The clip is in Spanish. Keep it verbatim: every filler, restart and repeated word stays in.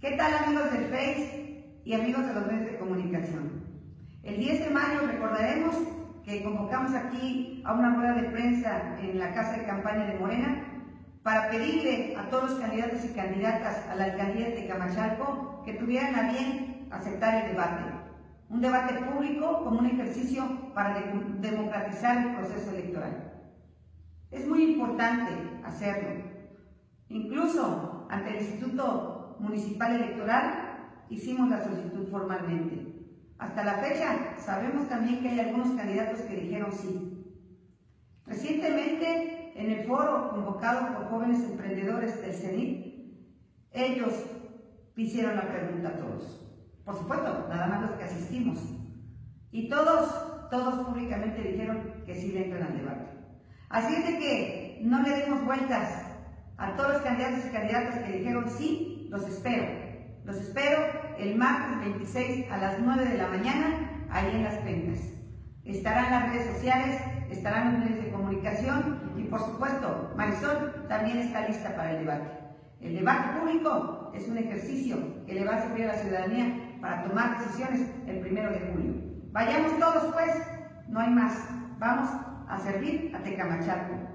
¿Qué tal, amigos del Face y amigos de los medios de comunicación? El diez de mayo recordaremos que convocamos aquí a una rueda de prensa en la casa de campaña de Morena para pedirle a todos los candidatos y candidatas a la alcaldía de Tecamachalco que tuvieran a bien aceptar el debate. Un debate público como un ejercicio para democratizar el proceso electoral. Es muy importante hacerlo, incluso ante el Instituto Municipal Electoral hicimos la solicitud formalmente. Hasta la fecha sabemos también que hay algunos candidatos que dijeron sí. Recientemente, en el foro convocado por Jóvenes Emprendedores del CENIP, ellos hicieron la pregunta a todos. Por supuesto, nada más los que asistimos. Y todos, todos públicamente dijeron que sí le entran al debate. Así es de que no le demos vueltas a todos los candidatos y candidatas que dijeron sí, los espero. Los espero el martes veintiséis a las nueve de la mañana, ahí en Las Pencas. Estarán las redes sociales, estarán los medios de comunicación y, por supuesto, Marisol también está lista para el debate. El debate público es un ejercicio que le va a servir a la ciudadanía para tomar decisiones el primero de julio. Vayamos todos, pues, no hay más. Vamos a servir a Tecamachalco.